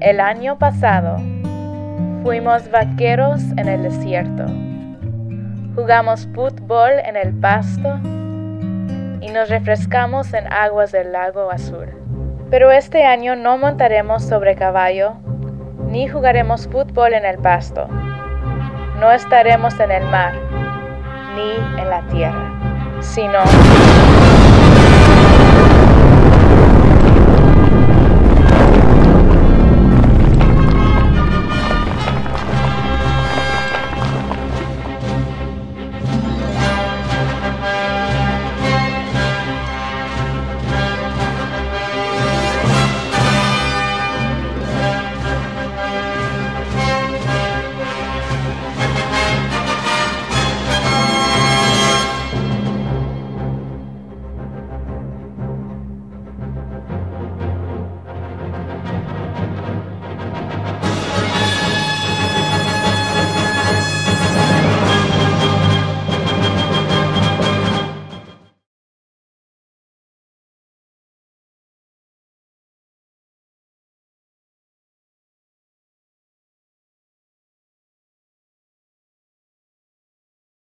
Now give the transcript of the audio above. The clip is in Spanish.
El año pasado fuimos vaqueros en el desierto, jugamos fútbol en el pasto y nos refrescamos en aguas del lago azul. Pero este año no montaremos sobre caballo ni jugaremos fútbol en el pasto. No estaremos en el mar ni en la tierra, sino...